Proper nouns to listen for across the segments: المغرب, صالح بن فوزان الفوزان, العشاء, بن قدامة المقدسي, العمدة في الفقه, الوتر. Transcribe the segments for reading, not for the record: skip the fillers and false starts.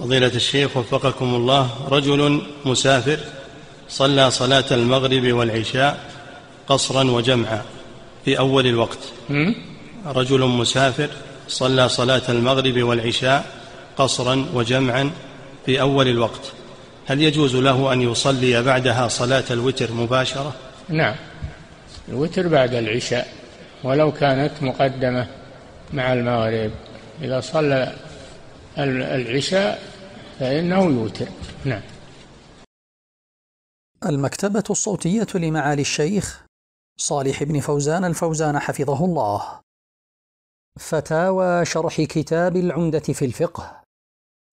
فضيلة الشيخ وفقكم الله، رجل مسافر صلى صلاة المغرب والعشاء قصرا وجمعا في أول الوقت. رجل مسافر صلى صلاة المغرب والعشاء قصرا وجمعا في أول الوقت، هل يجوز له أن يصلي بعدها صلاة الوتر مباشرة؟ نعم، الوتر بعد العشاء ولو كانت مقدمة مع المغرب، إذا صلى العشاء فإنه يوتر. نعم. المكتبة الصوتية لمعالي الشيخ صالح بن فوزان الفوزان حفظه الله، فتاوى شرح كتاب العمدة في الفقه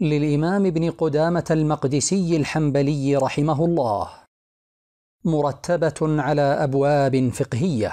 للإمام بن قدامة المقدسي الحنبلي رحمه الله، مرتبة على أبواب فقهية.